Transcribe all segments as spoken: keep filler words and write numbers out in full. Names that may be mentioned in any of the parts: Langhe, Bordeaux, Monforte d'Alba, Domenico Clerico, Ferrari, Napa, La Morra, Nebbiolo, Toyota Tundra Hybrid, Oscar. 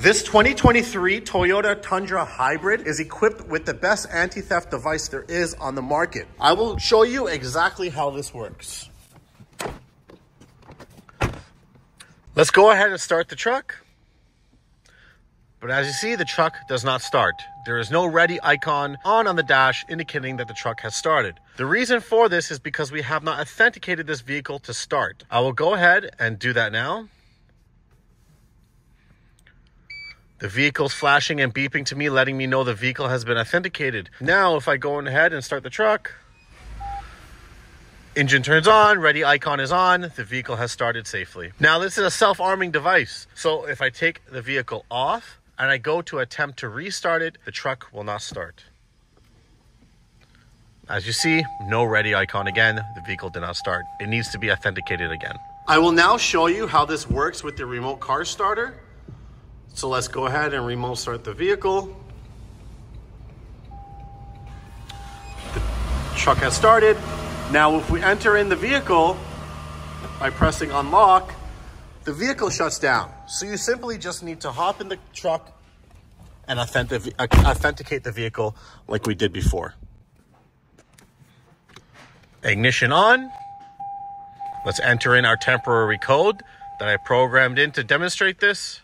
This twenty twenty-three Toyota Tundra Hybrid is equipped with the best anti-theft device there is on the market. I will show you exactly how this works. Let's go ahead and start the truck. But as you see, the truck does not start. There is no ready icon on on the dash indicating that the truck has started. The reason for this is because we have not authenticated this vehicle to start. I will go ahead and do that now. The vehicle's flashing and beeping to me, letting me know the vehicle has been authenticated. Now, if I go ahead and start the truck, engine turns on, ready icon is on, the vehicle has started safely. Now, this is a self-arming device. So if I take the vehicle off, and I go to attempt to restart it, the truck will not start. As you see, no ready icon again, the vehicle did not start. It needs to be authenticated again. I will now show you how this works with the remote car starter. So let's go ahead and remote start the vehicle. The truck has started. Now, if we enter in the vehicle by pressing unlock, the vehicle shuts down. So you simply just need to hop in the truck and authentic- authenticate the vehicle like we did before. Ignition on. Let's enter in our temporary code that I programmed in to demonstrate this.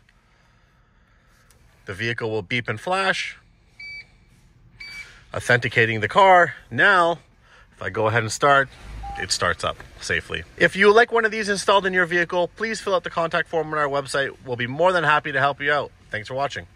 The vehicle will beep and flash, authenticating the car. Now, if I go ahead and start, it starts up safely. If you like one of these installed in your vehicle, please fill out the contact form on our website. We'll be more than happy to help you out. Thanks for watching.